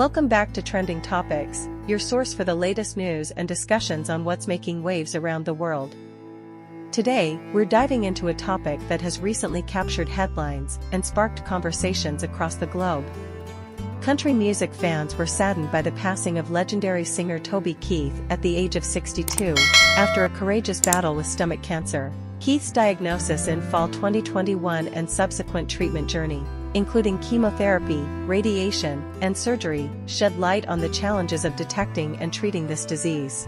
Welcome back to Trending Topics, your source for the latest news and discussions on what's making waves around the world. Today, we're diving into a topic that has recently captured headlines and sparked conversations across the globe. Country music fans were saddened by the passing of legendary singer Toby Keith at the age of 62, after a courageous battle with stomach cancer. Keith's diagnosis in fall 2021 and subsequent treatment journey, including chemotherapy, radiation, and surgery, shed light on the challenges of detecting and treating this disease.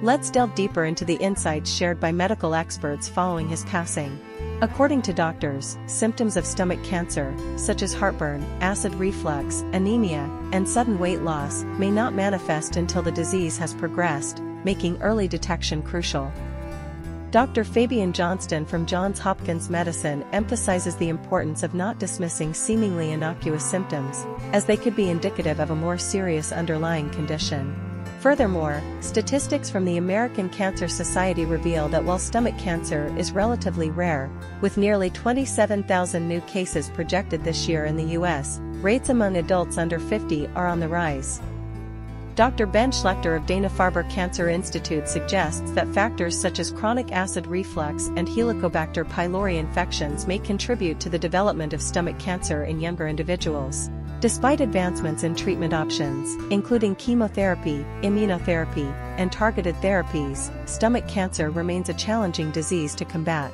Let's delve deeper into the insights shared by medical experts following his passing. According to doctors, symptoms of stomach cancer, such as heartburn, acid reflux, anemia, and sudden weight loss, may not manifest until the disease has progressed, making early detection crucial. Dr. Fabian Johnston from Johns Hopkins Medicine emphasizes the importance of not dismissing seemingly innocuous symptoms, as they could be indicative of a more serious underlying condition. Furthermore, statistics from the American Cancer Society reveal that while stomach cancer is relatively rare, with nearly 27,000 new cases projected this year in the U.S., rates among adults under 50 are on the rise. Dr. Ben Schlechter of Dana-Farber Cancer Institute suggests that factors such as chronic acid reflux and Helicobacter pylori infections may contribute to the development of stomach cancer in younger individuals. Despite advancements in treatment options, including chemotherapy, immunotherapy, and targeted therapies, stomach cancer remains a challenging disease to combat.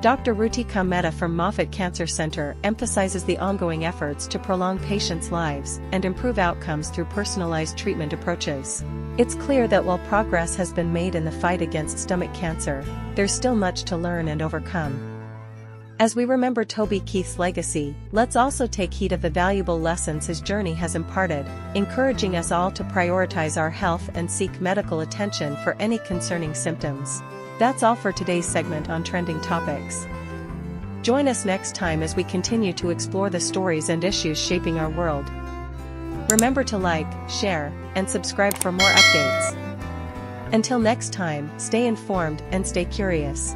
Dr. Rutika Mehta from Moffitt Cancer Center emphasizes the ongoing efforts to prolong patients' lives and improve outcomes through personalized treatment approaches. It's clear that while progress has been made in the fight against stomach cancer, there's still much to learn and overcome. As we remember Toby Keith's legacy, let's also take heed of the valuable lessons his journey has imparted, encouraging us all to prioritize our health and seek medical attention for any concerning symptoms. That's all for today's segment on Trending Topics. Join us next time as we continue to explore the stories and issues shaping our world. Remember to like, share, and subscribe for more updates. Until next time, stay informed and stay curious.